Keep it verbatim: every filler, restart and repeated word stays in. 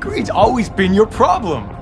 Greed's always been your problem.